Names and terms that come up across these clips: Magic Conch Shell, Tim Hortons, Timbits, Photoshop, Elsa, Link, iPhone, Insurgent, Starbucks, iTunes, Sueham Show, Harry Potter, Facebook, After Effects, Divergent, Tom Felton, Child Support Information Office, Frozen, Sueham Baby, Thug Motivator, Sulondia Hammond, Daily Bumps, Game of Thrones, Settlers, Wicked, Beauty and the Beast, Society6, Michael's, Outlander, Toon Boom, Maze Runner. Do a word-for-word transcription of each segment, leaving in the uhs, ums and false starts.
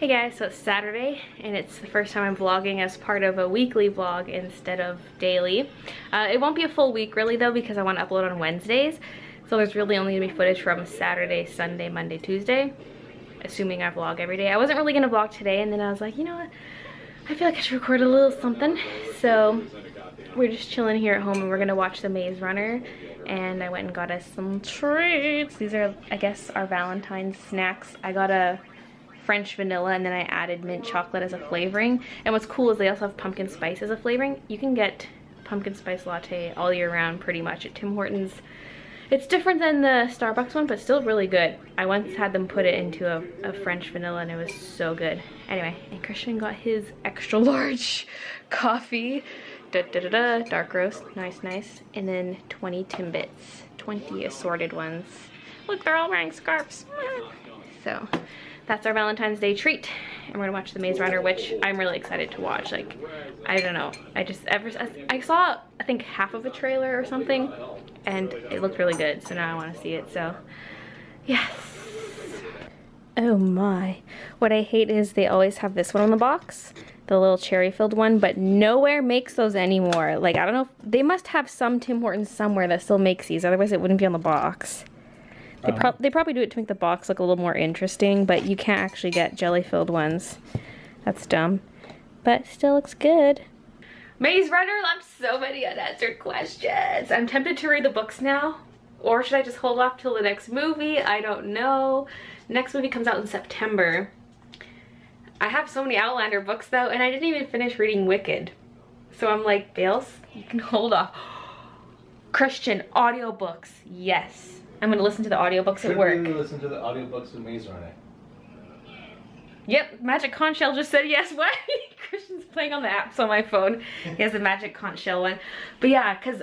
Hey guys, so it's Saturday and it's the first time I'm vlogging as part of a weekly vlog instead of daily. Uh, it won't be a full week really though because I want to upload on Wednesdays. So there's really only going to be footage from Saturday, Sunday, Monday, Tuesday. Assuming I vlog every day. I wasn't really going to vlog today and then I was like, you know what? I feel like I should record a little something. So we're just chilling here at home and we're going to watch The Maze Runner. And I went and got us some treats. These are, I guess, our Valentine's snacks. I got a French vanilla and then I added mint chocolate as a flavoring, and what's cool is they also have pumpkin spice as a flavoring. You can get pumpkin spice latte all year round pretty much at Tim Hortons. It's different than the Starbucks one but still really good. I once had them put it into a, a French vanilla and it was so good. Anyway, and Christian got his extra large coffee, da da da da, dark roast, nice nice, and then twenty Timbits, twenty assorted ones. Look, they're all wearing scarves. So that's our Valentine's Day treat, and we're gonna watch The Maze Runner, which I'm really excited to watch. Like, I don't know, I just ever I saw I think half of a trailer or something, and it looked really good. So now I want to see it. So, yes. Oh my! What I hate is they always have this one on the box, the little cherry-filled one, but nowhere makes those anymore. Like, I don't know, if, they must have some Tim Hortons somewhere that still makes these. Otherwise, it wouldn't be on the box. They, pro they probably do it to make the box look a little more interesting, but you can't actually get jelly-filled ones. That's dumb. But still looks good. Maze Runner left so many unanswered questions. I'm tempted to read the books now. Or should I just hold off till the next movie? I don't know. Next movie comes out in September. I have so many Outlander books though, and I didn't even finish reading Wicked. So I'm like, Bales, you can hold off. Christian, audiobooks, yes. I'm going to listen to the audiobooks at work. Should we listen to the audiobooks of Maze Runner? Yep, Magic Conch Shell just said yes. What? Christian's playing on the apps on my phone. He has the Magic Conch Shell one. But yeah, because,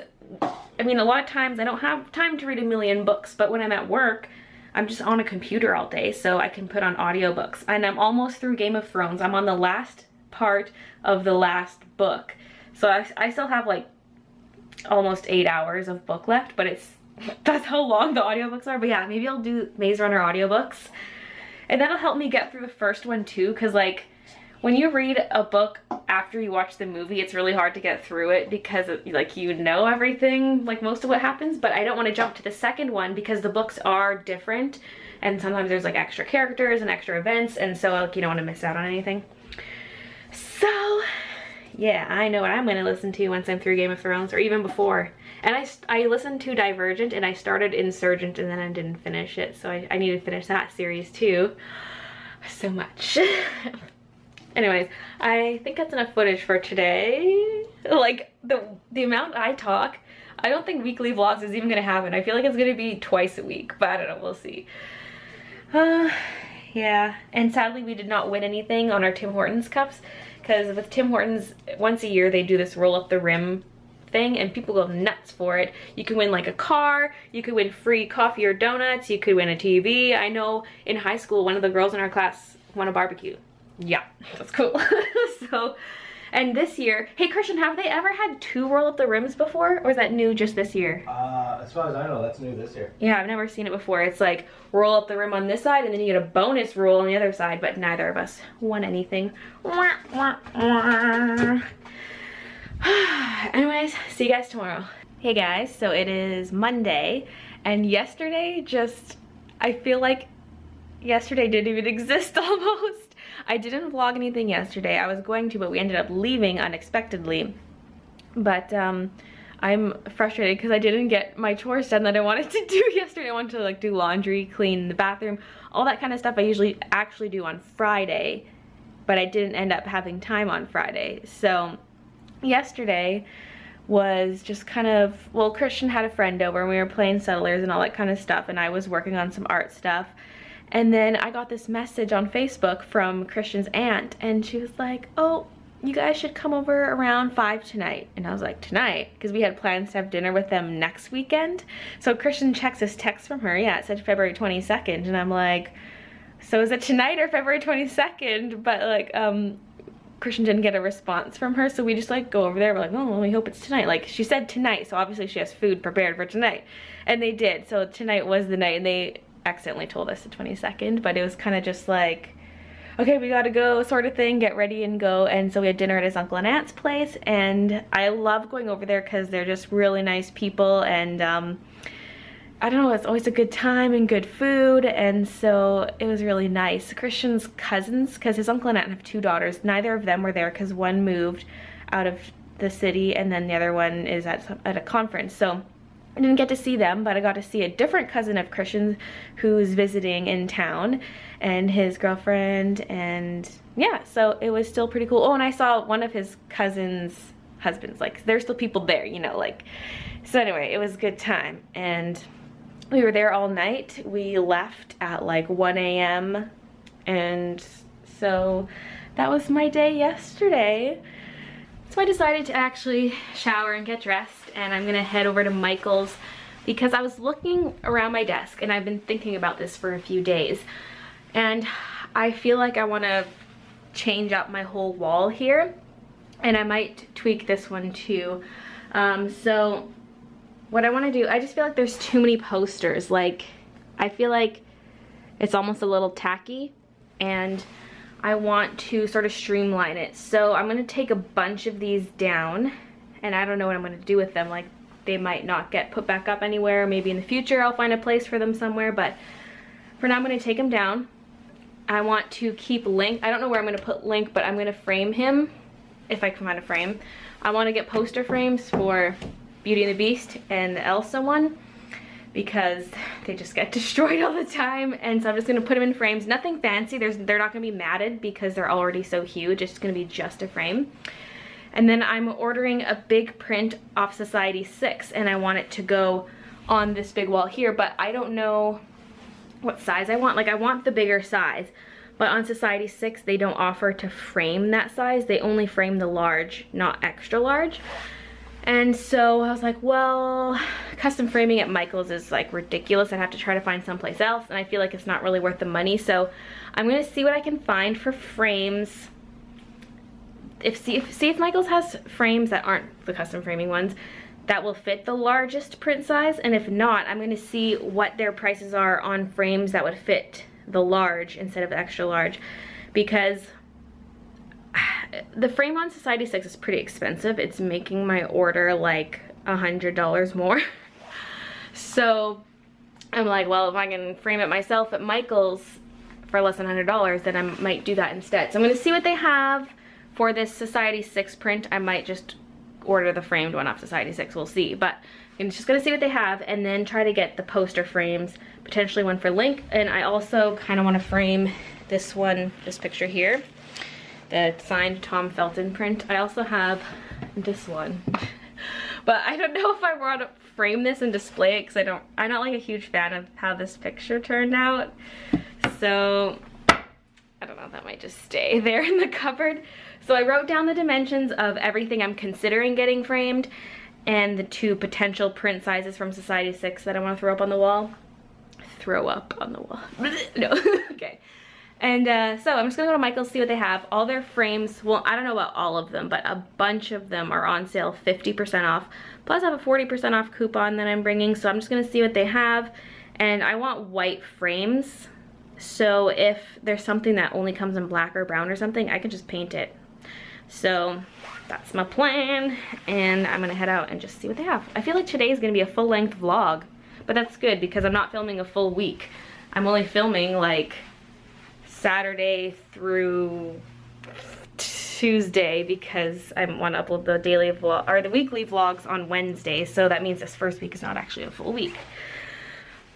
I mean, a lot of times I don't have time to read a million books, but when I'm at work, I'm just on a computer all day, so I can put on audiobooks. And I'm almost through Game of Thrones. I'm on the last part of the last book. So I, I still have, like, almost eight hours of book left, but it's that's how long the audiobooks are. But yeah, maybe I'll do Maze Runner audiobooks. And that'll help me get through the first one too, because like when you read a book after you watch the movie, it's really hard to get through it because of, like, you know everything, like most of what happens, but I don't want to jump to the second one because the books are different and sometimes there's like extra characters and extra events, and so like you don't want to miss out on anything. So yeah, I know what I'm going to listen to once I'm through Game of Thrones, or even before. And I, I listened to Divergent, and I started Insurgent, and then I didn't finish it, so I, I need to finish that series too. So much. Anyways, I think that's enough footage for today. Like, the, the amount I talk, I don't think weekly vlogs is even going to happen. I feel like it's going to be twice a week, but I don't know, we'll see. Uh, yeah, and sadly we did not win anything on our Tim Hortons cups. Because with Tim Hortons, once a year they do this roll up the rim thing and people go nuts for it. You can win like a car, you could win free coffee or donuts, you could win a T V. I know in high school one of the girls in our class won a barbecue. Yeah, that's cool. So, and this year, hey Christian, have they ever had two roll up the rims before? Or is that new just this year? Uh, as far as I know, that's new this year. Yeah, I've never seen it before. It's like roll up the rim on this side and then you get a bonus roll on the other side, but neither of us won anything. Wah, wah, wah. Anyways, see you guys tomorrow. Hey guys, so it is Monday, and yesterday just, I feel like yesterday didn't even exist almost. I didn't vlog anything yesterday. I was going to, but we ended up leaving unexpectedly. But um, I'm frustrated because I didn't get my chores done that I wanted to do yesterday. I wanted to like do laundry, clean the bathroom, all that kind of stuff I usually actually do on Friday, but I didn't end up having time on Friday. So yesterday was just kind of, well, Christian had a friend over and we were playing Settlers and all that kind of stuff, and I was working on some art stuff. And then I got this message on Facebook from Christian's aunt, and she was like, oh, you guys should come over around five tonight. And I was like, tonight? Because we had plans to have dinner with them next weekend. So Christian checks this text from her. Yeah, it said February twenty-second. And I'm like, so is it tonight or February twenty-second? But like, um, Christian didn't get a response from her. So we just like go over there. We're like, oh, well, we hope it's tonight. Like, she said tonight. So obviously she has food prepared for tonight. And they did. So tonight was the night. And they accidentally told us the twenty-second, but it was kind of just like, okay, we gotta go sort of thing, get ready and go. And so we had dinner at his uncle and aunt's place, and I love going over there because they're just really nice people, and um, I don't know, it's always a good time and good food, and so it was really nice. Christian's cousins, because his uncle and aunt have two daughters, neither of them were there because one moved out of the city and then the other one is at, some, at a conference. So I didn't get to see them, but I got to see a different cousin of Christian's who's visiting in town, and his girlfriend, and yeah, so it was still pretty cool. Oh, and I saw one of his cousin's husbands, like there's still people there, you know, like, so anyway, it was a good time. And we were there all night. We left at like one A M and so that was my day yesterday. So I decided to actually shower and get dressed, and I'm gonna head over to Michael's because I was looking around my desk and I've been thinking about this for a few days, and I feel like I want to change up my whole wall here, and I might tweak this one too. Um, so what I want to do, I just feel like there's too many posters. Like, I feel like it's almost a little tacky, and I want to sort of streamline it. So I'm going to take a bunch of these down, and I don't know what I'm going to do with them. Like, they might not get put back up anywhere. Maybe in the future I'll find a place for them somewhere, but for now I'm going to take them down. I want to keep Link. I don't know where I'm going to put Link, but I'm going to frame him if I can find a frame. I want to get poster frames for Beauty and the Beast and the Elsa one because they just get destroyed all the time, and so I'm just gonna put them in frames. Nothing fancy. There's they're not gonna be matted because they're already so huge. It's gonna be just a frame. And then I'm ordering a big print off Society six, and I want it to go on this big wall here, but I don't know what size I want. Like, I want the bigger size, but on Society six they don't offer to frame that size. They only frame the large, not extra large. And so I was like, well, custom framing at Michael's is like ridiculous. I'd have to try to find someplace else, and I feel like it's not really worth the money. So I'm gonna see what I can find for frames. If see if, see if Michael's has frames that aren't the custom framing ones that will fit the largest print size, and if not, I'm gonna see what their prices are on frames that would fit the large instead of the extra large, because the frame on Society six is pretty expensive. It's making my order like a hundred dollars more. So I'm like, well, if I can frame it myself at Michael's for less than a hundred dollars, then I might do that instead. So I'm going to see what they have for this Society six print. I might just order the framed one off Society six. We'll see. But I'm just going to see what they have and then try to get the poster frames, potentially one for Link. And I also kind of want to frame this one, this picture here, the signed Tom Felton print. I also have this one, but I don't know if I want to frame this and display it because I don't, I'm not like a huge fan of how this picture turned out. So I don't know, that might just stay there in the cupboard. So I wrote down the dimensions of everything I'm considering getting framed and the two potential print sizes from Society six that I want to throw up on the wall. Throw up on the wall. No, okay. And uh, so I'm just gonna go to Michael's, see what they have. All their frames, well, I don't know about all of them, but a bunch of them are on sale, fifty percent off. Plus I have a forty percent off coupon that I'm bringing, so I'm just gonna see what they have. And I want white frames, so if there's something that only comes in black or brown or something, I can just paint it. So that's my plan, and I'm gonna head out and just see what they have. I feel like today is gonna be a full-length vlog, but that's good because I'm not filming a full week. I'm only filming like Saturday through Tuesday because I want to upload the daily vlog or the weekly vlogs on Wednesday, so that means this first week is not actually a full week.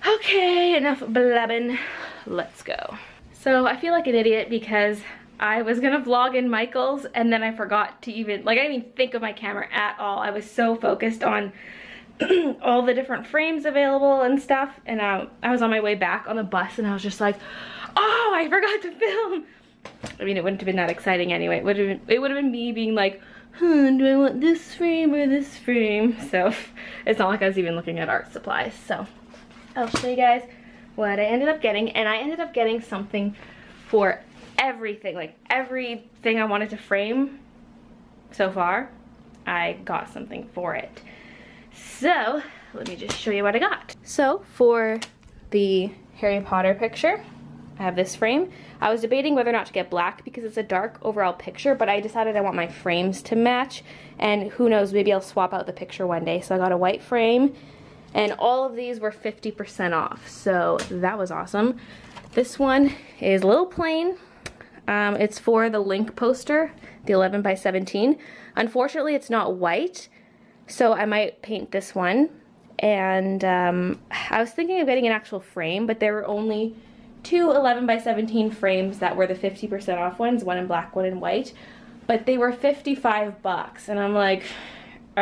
Okay, enough blabbing, let's go. So I feel like an idiot because I was gonna vlog in Michael's and then I forgot to even, like, I didn't even think of my camera at all. I was so focused on all the different frames available and stuff, and I, I was on my way back on the bus and I was just like, oh, I forgot to film. I mean, it wouldn't have been that exciting anyway. It would have been, it would have been me being like, hmm, do I want this frame or this frame? So it's not like I was even looking at art supplies. So I'll show you guys what I ended up getting. And I ended up getting something for everything, like everything I wanted to frame so far, I got something for it. So let me just show you what I got. So for the Harry Potter picture, I have this frame. I was debating whether or not to get black because it's a dark overall picture, but I decided I want my frames to match, and who knows, maybe I'll swap out the picture one day. So I got a white frame, and all of these were fifty percent off, so that was awesome. This one is a little plain. Um, it's for the Link poster, the eleven by seventeen. Unfortunately, it's not white, so I might paint this one. And um, I was thinking of getting an actual frame, but there were only two eleven by seventeen frames that were the fifty percent off ones, one in black, one in white, but they were fifty-five bucks, and I'm like, uh,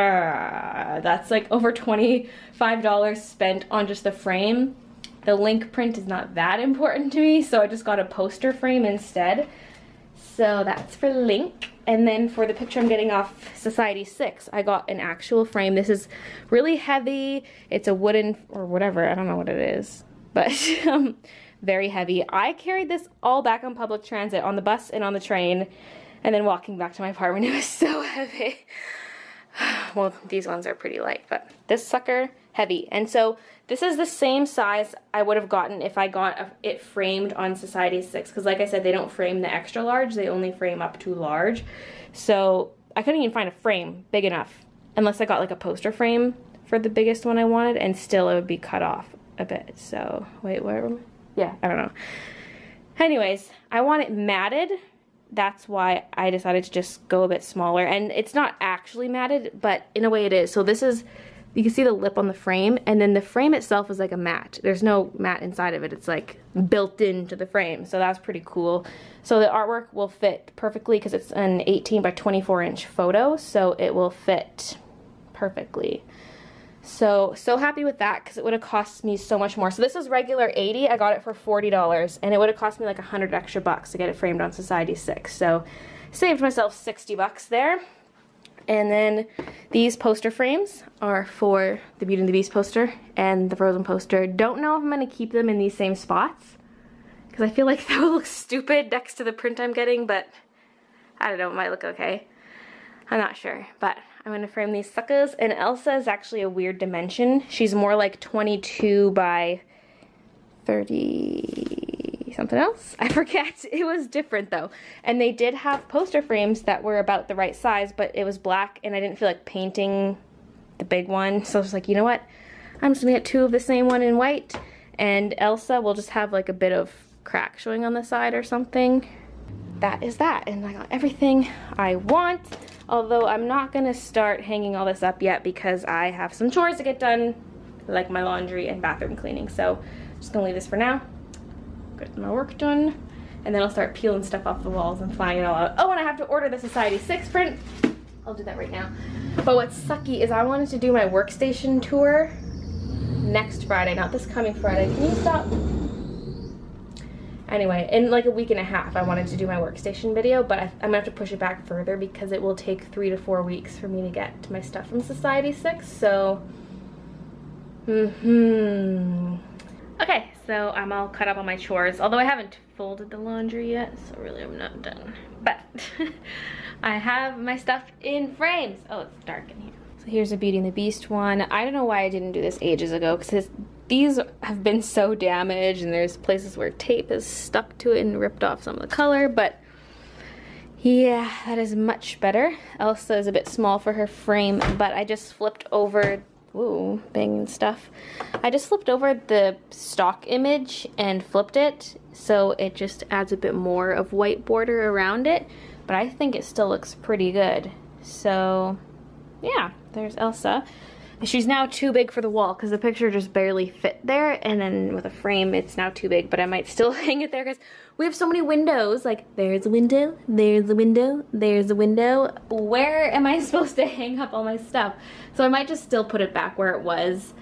that's like over twenty-five dollars spent on just the frame. The Link print is not that important to me, so I just got a poster frame instead. So that's for Link. And then for the picture I'm getting off Society six, I got an actual frame. This is really heavy. It's a wooden, or whatever, I don't know what it is, but um, very heavy. I carried this all back on public transit, on the bus and on the train, and then walking back to my apartment. It was so heavy. Well, these ones are pretty light, but this sucker, heavy. And so this is the same size I would have gotten if I got a, it framed on Society six, because like I said, they don't frame the extra large, they only frame up to large. So I couldn't even find a frame big enough, unless I got like a poster frame for the biggest one I wanted, and still it would be cut off a bit. So, wait, where am I? Yeah, I don't know. Anyways, I want it matted. That's why I decided to just go a bit smaller, and it's not actually matted, but in a way it is. So this is, you can see the lip on the frame, and then the frame itself is like a matte. There's no matte inside of it, it's like built into the frame, so that's pretty cool. So the artwork will fit perfectly because it's an eighteen by twenty-four inch photo, so it will fit perfectly. So, so happy with that, because it would have cost me so much more. So this is regular eighty dollars, I got it for forty dollars, and it would have cost me like a hundred extra bucks to get it framed on Society six, so saved myself sixty bucks there. And then these poster frames are for the Beauty and the Beast poster and the Frozen poster. Don't know if I'm going to keep them in these same spots, because I feel like that would look stupid next to the print I'm getting, but I don't know, it might look okay. I'm not sure, but I'm going to frame these suckers. And Elsa is actually a weird dimension. She's more like twenty-two by thirty something else. I forget. It was different though. And they did have poster frames that were about the right size, but it was black and I didn't feel like painting the big one. So I was like, you know what? I'm just going to get two of the same one in white, and Elsa will just have like a bit of crack showing on the side or something. That is that, and I got everything I want. Although I'm not gonna start hanging all this up yet because I have some chores to get done, like my laundry and bathroom cleaning. So I'm just gonna leave this for now, get my work done, and then I'll start peeling stuff off the walls and flying it all out. Oh, and I have to order the Society six print. I'll do that right now. But what's sucky is I wanted to do my workstation tour next Friday, not this coming Friday. Can you stop? Anyway, in like a week and a half, I wanted to do my workstation video, but I, I'm gonna have to push it back further because it will take three to four weeks for me to get to my stuff from Society six, so... Mm-hmm. Okay, so I'm all caught up on my chores, although I haven't folded the laundry yet, so really I'm not done. But I have my stuff in frames. Oh, it's dark in here. So here's a Beauty and the Beast one. I don't know why I didn't do this ages ago, because these have been so damaged, and there's places where tape is stuck to it and ripped off some of the color, but yeah, that is much better. Elsa is a bit small for her frame, but I just flipped over, whoa, banging stuff. I just flipped over the stock image and flipped it, so it just adds a bit more of white border around it, but I think it still looks pretty good. So yeah, there's Elsa. She's now too big for the wall because the picture just barely fit there, and then with a frame it's now too big, but I might still hang it there because we have so many windows. Like, there's a window, there's a window, there's a window. Where am I supposed to hang up all my stuff? So I might just still put it back where it was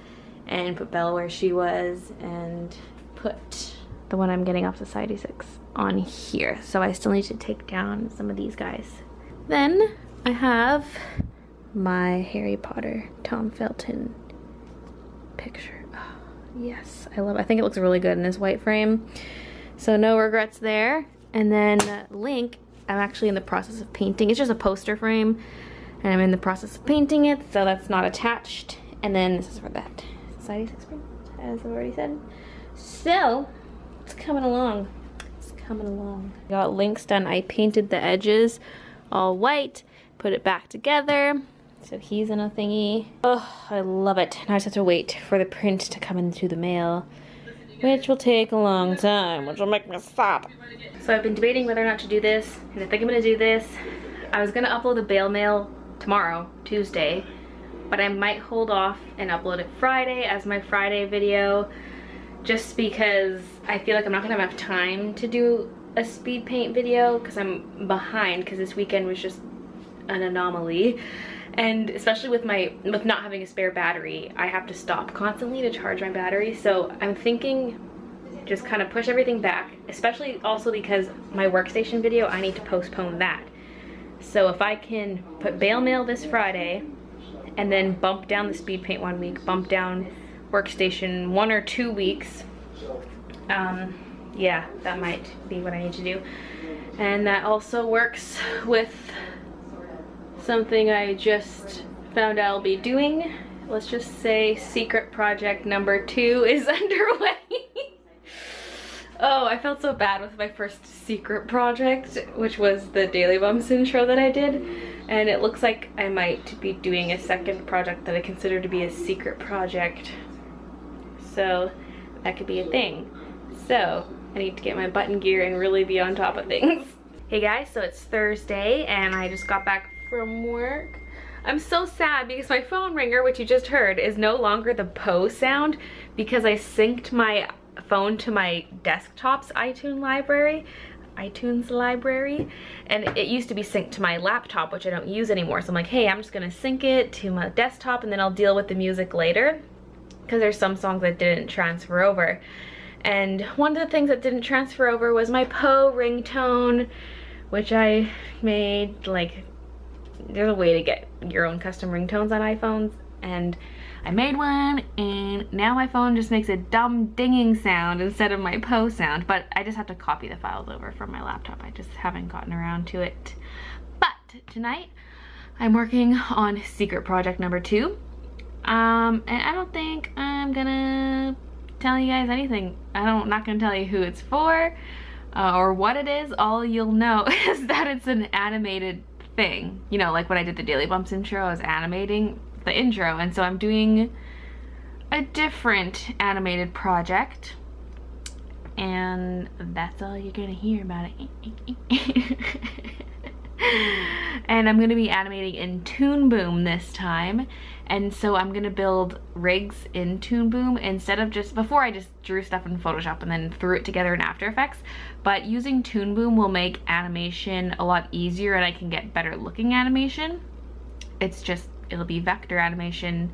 and put Belle where she was and put the one I'm getting off Society six on here. So I still need to take down some of these guys. Then I have my Harry Potter Tom Felton picture. Oh, yes, I love it. I think it looks really good in this white frame, so no regrets there. And then uh, Link, I'm actually in the process of painting. It's just a poster frame and I'm in the process of painting it, so that's not attached. And then this is for that Society six print, as I've already said, so it's coming along. coming along. Got Link's done. I painted the edges all white, put it back together. So he's in a thingy. Oh, I love it. Now I just have to wait for the print to come into the mail, which will take a long time, which will make me sob. So I've been debating whether or not to do this, and I think I'm gonna do this. I was gonna upload the bail mail tomorrow, Tuesday, but I might hold off and upload it Friday as my Friday video, just because I feel like I'm not gonna have enough time to do a speed paint video because I'm behind, because this weekend was just an anomaly. And especially with my with not having a spare battery, I have to stop constantly to charge my battery. So I'm thinking just kind of push everything back, especially also because my workstation video, I need to postpone that. So if I can put bail mail this Friday and then bump down the speed paint one week, bump down workstation one or two weeks, um, yeah, that might be what I need to do. And that also works with something I just found I'll be doing. Let's just say secret project number two is underway. Oh, I felt so bad with my first secret project, which was the Daily Bumps intro that I did. And it looks like I might be doing a second project that I consider to be a secret project. So that could be a thing. So I need to get my button gear and really be on top of things. Hey guys, so it's Thursday and I just got back from work. I'm so sad because my phone ringer, which you just heard, is no longer the Poe sound because I synced my phone to my desktop's iTunes library, iTunes library, and it used to be synced to my laptop, which I don't use anymore. So I'm like, hey, I'm just gonna sync it to my desktop and then I'll deal with the music later, because there's some songs that didn't transfer over. And one of the things that didn't transfer over was my Poe ringtone, which I made like there's a way to get your own custom ringtones on iPhones, and I made one, and now my phone just makes a dumb dinging sound instead of my Poe sound. But I just have to copy the files over from my laptop. I just haven't gotten around to it. But tonight I'm working on secret project number two, um, and I don't think I'm gonna tell you guys anything. I don't, I'm not gonna tell you who it's for uh, or what it is. All you'll know is that it's an animated thing. You know, like when I did the Daily Bumps intro, I was animating the intro, and so I'm doing a different animated project, and that's all you're gonna hear about it. And I'm gonna be animating in Toon Boom this time, and so I'm gonna build rigs in Toon Boom instead of just, before I just drew stuff in Photoshop and then threw it together in After Effects, but using Toon Boom will make animation a lot easier and I can get better looking animation. It's just, it'll be vector animation.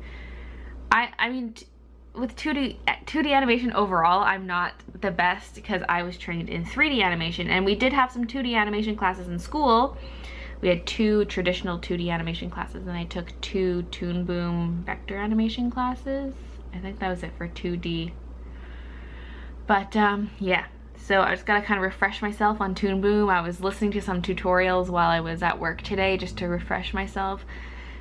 I, I mean, t with two D, two D animation overall, I'm not the best because I was trained in three D animation, and we did have some two D animation classes in school. We had two traditional two D animation classes, and I took two Toon Boom vector animation classes. I think that was it for two D. But um, yeah, so I just gotta kind of refresh myself on Toon Boom. I was listening to some tutorials while I was at work today just to refresh myself.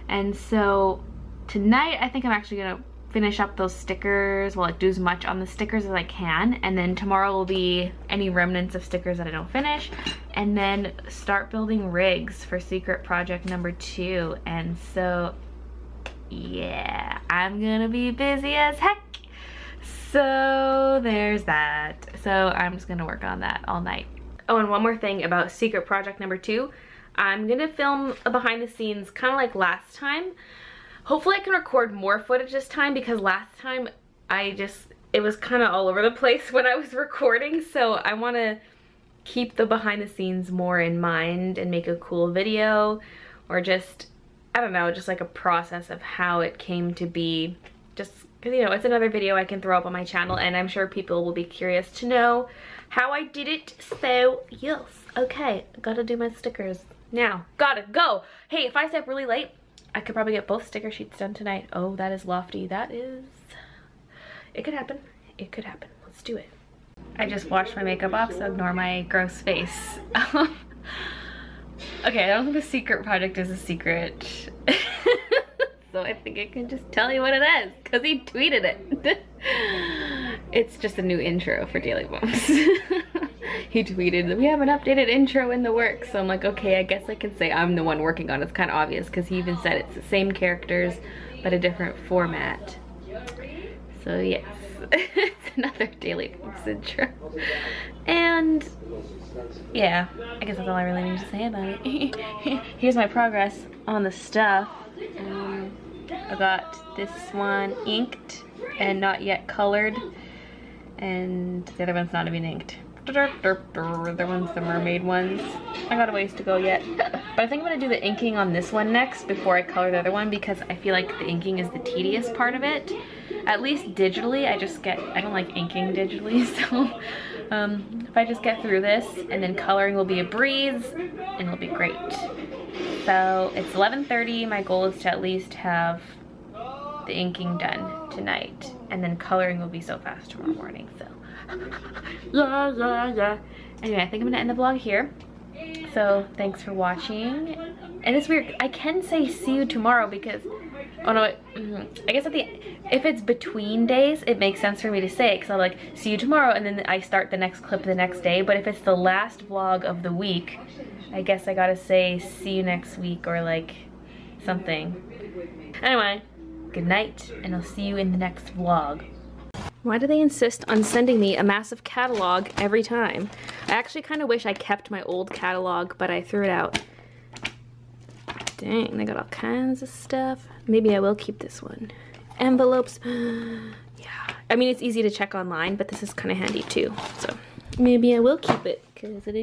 And so tonight I think I'm actually gonna finish up those stickers, well, like do as much on the stickers as I can, and then tomorrow will be any remnants of stickers that I don't finish, and then start building rigs for secret project number two. And so yeah, I'm gonna be busy as heck, so there's that. So I'm just gonna work on that all night. Oh, and one more thing about secret project number two, I'm gonna film a behind the scenes kind of like last time. Hopefully I can record more footage this time, because last time I just, it was kind of all over the place when I was recording. So I want to keep the behind the scenes more in mind and make a cool video, or just, I don't know, just like a process of how it came to be. Just because, you know, it's another video I can throw up on my channel, and I'm sure people will be curious to know how I did it. So yes, okay, gotta do my stickers now. Gotta go. Hey, if I stay up really late, I could probably get both sticker sheets done tonight. Oh, that is lofty. That is... It could happen. It could happen. Let's do it. I just washed my makeup off, so ignore my gross face. Okay, I don't think the secret project is a secret. So I think I can just tell you what it is, because he tweeted it. It's just a new intro for Daily Bumps. he tweeted, "We have an updated intro in the works." So I'm like, okay, I guess I can say I'm the one working on it. It's kind of obvious because he even said it's the same characters but a different format. So yes, it's another Daily Bumps intro. And yeah, I guess that's all I really need to say about it. Here's my progress on the stuff. Um, I got this one inked and not yet colored, and the other one's not even inked. The other one's the mermaid ones. I got a ways to go yet, but I think I'm gonna do the inking on this one next before I color the other one, because I feel like the inking is the tedious part of it, at least digitally. I just get, I don't like inking digitally, so um, if I just get through this, and then coloring will be a breeze and it'll be great. So it's eleven thirty, my goal is to at least have the inking done tonight, and then coloring will be so fast tomorrow morning, so yeah, yeah, yeah. Anyway, I think I'm gonna end the vlog here. So thanks for watching. And it's weird, I can say see you tomorrow because, oh no, it, I guess at the, if it's between days, it makes sense for me to say it, because I'm like, see you tomorrow, and then I start the next clip the next day. But if it's the last vlog of the week, I guess I gotta say see you next week or like something. Anyway, good night, and I'll see you in the next vlog. Why do they insist on sending me a massive catalog every time? I actually kind of wish I kept my old catalog, but I threw it out. Dang, they got all kinds of stuff. Maybe I will keep this one. Envelopes. Yeah. I mean, it's easy to check online, but this is kind of handy too. So maybe I will keep it, because it ain't